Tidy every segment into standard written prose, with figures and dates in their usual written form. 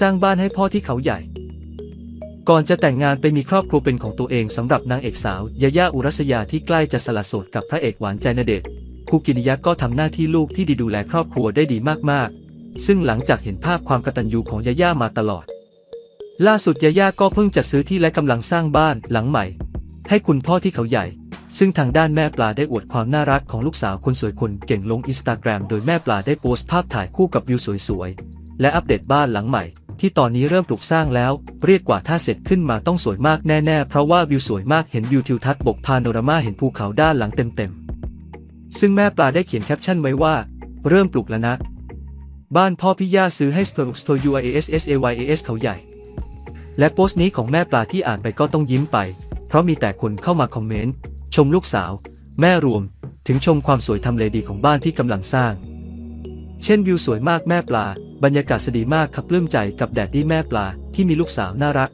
สร้างบ้านให้พ่อที่เขาใหญ่ก่อนจะแต่งงานไปมีครอบครัวเป็นของตัวเองสำหรับนางเอกสาวยาย่าอุรัสยาที่ใกล้จะสละโสดกับพระเอกหวานใจณเดชน์คุกิมิยะก็ทำหน้าที่ลูกที่ดีดูแลครอบครัวได้ดีมากๆซึ่งหลังจากเห็นภาพความกตัญญูของยาย่ามาตลอดล่าสุดยาย่าก็เพิ่งจัดซื้อที่และกำลังสร้างบ้านหลังใหม่ให้คุณพ่อที่เขาใหญ่ซึ่งทางด้านแม่ปลาได้อวดความน่ารักของลูกสาวคนสวยคนเก่งลง Instagram โดยแม่ปลาได้โพสต์ภาพถ่ายคู่กับวิวสวยๆและอัปเดตบ้านหลังใหม่ที่ตอนนี้เริ่มปลูกสร้างแล้วเรียกว่าถ้าเสร็จขึ้นมาต้องสวยมากแน่ๆเพราะว่าวิวสวยมากเห็นวิวทิวทัศน์บกพาโนรามาเห็นภูเขาด้านหลังเต็มๆซึ่งแม่ปลาได้เขียนแคปชั่นไว้ว่าเริ่มปลูกแล้วนะบ้านพ่อพี่ย่าซื้อให้Sparks Toyuassayas เขาใหญ่และโพสต์นี้ของแม่ปลาที่อ่านไปก็ต้องยิ้มไปเพราะมีแต่คนเข้ามาคอมเมนต์ชมลูกสาวแม่รวมถึงชมความสวยทำเลดีของบ้านที่กำลังสร้างเช่นวิวสวยมากแม่ปลาบรรยากาศดีมากครับปลื้มใจกับแดดดี้แม่ปลาที่มีลูกสาวน่ารัก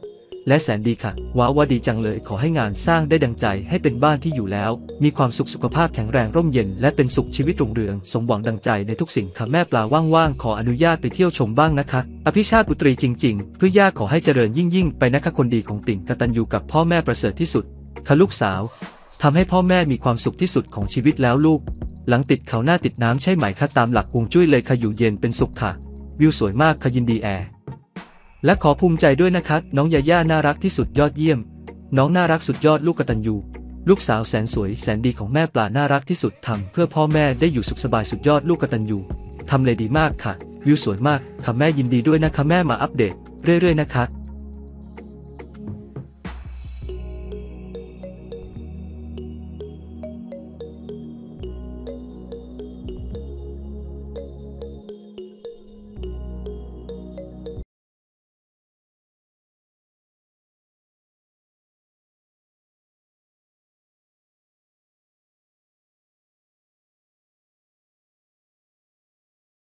และแสนดีค่ะว้าวดีจังเลยขอให้งานสร้างได้ดังใจให้เป็นบ้านที่อยู่แล้วมีความสุขสุขภาพแข็งแรงร่มเย็นและเป็นสุขชีวิตรุ่งเรืองสมหวังดังใจในทุกสิ่งค่ะแม่ปลาว่างๆขออนุญาตไปเที่ยวชมบ้างนะคะอภิชาติบุตรีจริงๆเพื่อย่าขอให้เจริญยิ่งๆไปนะคะคนดีของติ่งกตัญญูกับพ่อแม่ประเสริฐที่สุดค่ะลูกสาวทำให้พ่อแม่มีความสุขที่สุดของชีวิตแล้วลูกหลังติดเขาหน้าติดน้ำใช่ไหมคะตามหลักฮวงจุ้ยเลยค่ะอยู่เย็นเป็นสุขค่ะวิวสวยมากค่ะยินดีแอร์และขอภูมิใจด้วยนะคะน้องยาย่าน่ารักที่สุดยอดเยี่ยมน้องน่ารักสุดยอดลูกกตัญญูลูกสาวแสนสวยแสนดีของแม่ปลาน่ารักที่สุดทำเพื่อพ่อแม่ได้อยู่สุขสบายสุดยอดลูกกตัญญูทำเลยดีมากค่ะวิวสวยมากค่ะแม่ยินดีด้วยนะคะแม่มาอัปเดตเรื่อยๆนะคะ